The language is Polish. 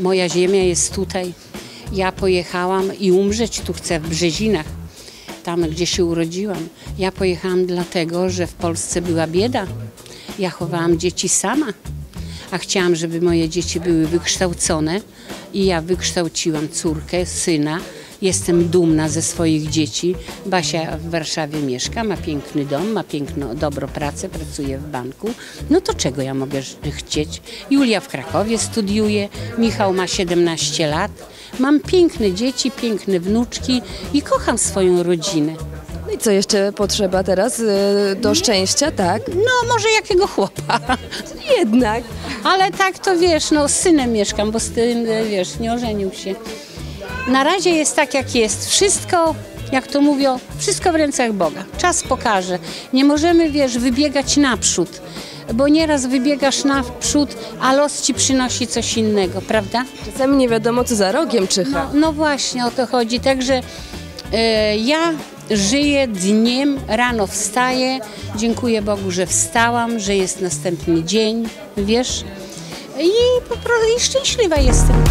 Moja ziemia jest tutaj. Ja pojechałam i umrzeć tu chcę, w Brzezinach, tam gdzie się urodziłam. Ja pojechałam dlatego, że w Polsce była bieda. Ja chowałam dzieci sama, a chciałam, żeby moje dzieci były wykształcone i ja wykształciłam córkę, syna. Jestem dumna ze swoich dzieci. Basia w Warszawie mieszka, ma piękny dom, ma piękną, dobrą pracę, pracuje w banku. No to czego ja mogę chcieć? Julia w Krakowie studiuje, Michał ma 17 lat. Mam piękne dzieci, piękne wnuczki i kocham swoją rodzinę. No i co jeszcze potrzeba teraz do szczęścia, tak? No może jakiego chłopa. Jednak. Ale tak to wiesz, no z synem mieszkam, bo z tym, wiesz, nie ożenił się. Na razie jest tak, jak jest. Wszystko, jak to mówią, wszystko w rękach Boga. Czas pokaże. Nie możemy, wiesz, wybiegać naprzód, bo nieraz wybiegasz naprzód, a los ci przynosi coś innego, prawda? Czasami nie wiadomo, co za rogiem czyha. No właśnie, o to chodzi. Także ja żyję dniem, rano wstaję. Dziękuję Bogu, że wstałam, że jest następny dzień, wiesz? I szczęśliwa jestem.